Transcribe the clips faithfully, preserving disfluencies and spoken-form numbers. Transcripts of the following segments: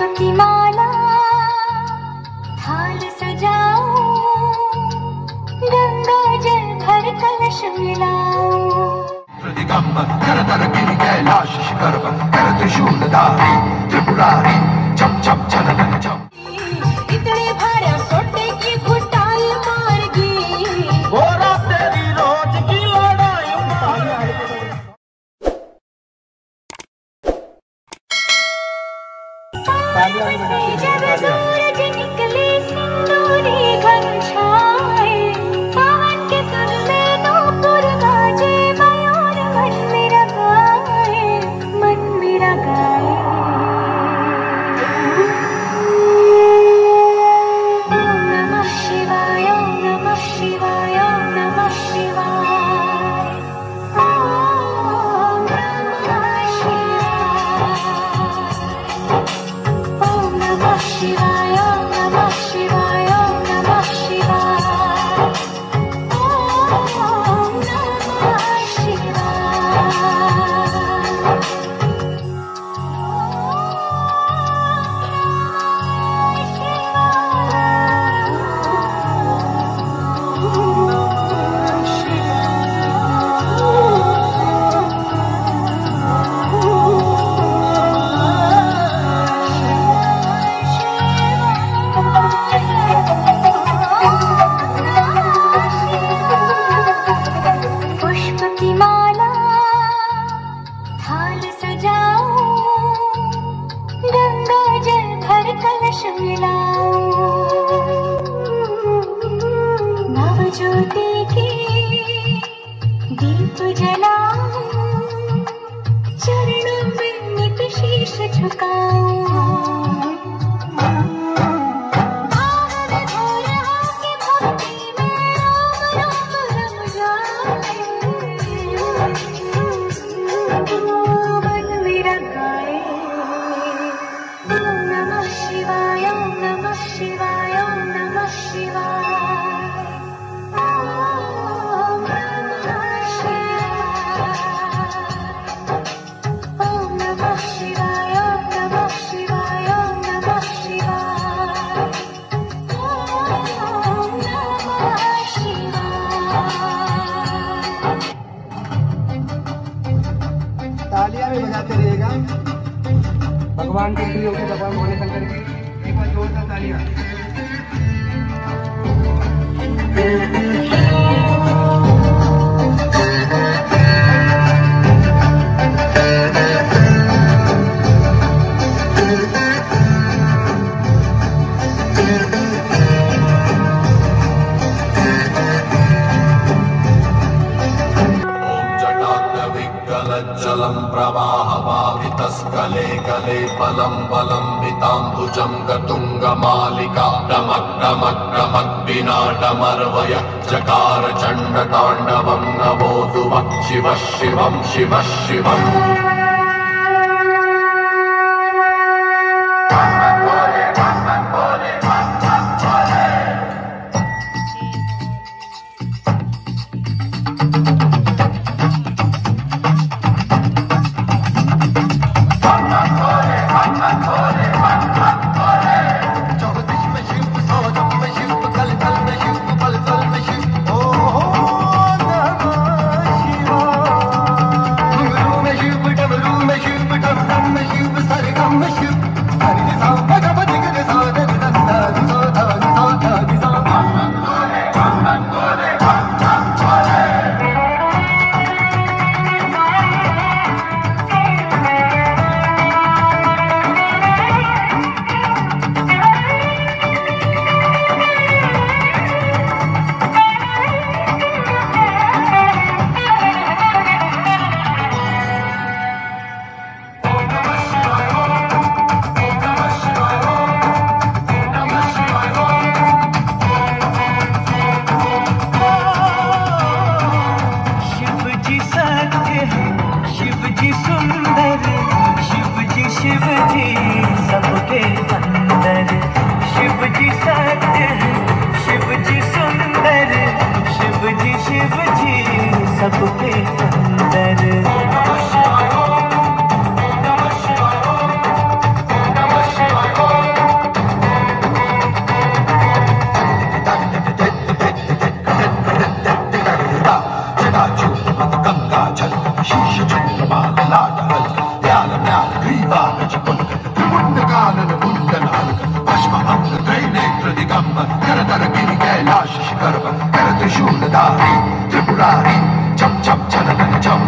पुष्प की माला थाल सजाओ, गंगा जल भर कलश मिलाओ। दिगंबर कर तर गिरि कैलाश शिखर पर कर त्रिशूल धारी त्रिपुरारी चम चम चलन चम। इतने भार्या सोटे की घुटाई मारगी, वो रात तेरी रोज की लड़ाई मारगी। जब सूरज निकले सिंदूरी घर छाए, पवन के सुर में नूपुर गाजे, मयूर मन मेरा गाए, मन मेरा गाए। ओम नमः शिवाय, ओम नमः शिवाय, ओम नमः शिवाय, ओम नमः शिवाय। शिवाय ओम नमः शिवाय, ओम नमः शिवाय, ओम नमः भगवान के प्रिय होकर भगवान बोले शंकर की एक बार जोरदार तालियां। कले कले बलम बलम वितांबुजं गतुंगमालिका रमक रमक रमक विनाडमर्वय चकार चंड तांडवं नमो सुवः शिवः शिवं शिवः शिवम्। Shiva, त्रिपुरा त्रिपुरा चम चम चम चम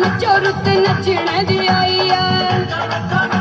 नचो रुत नचण दी आई।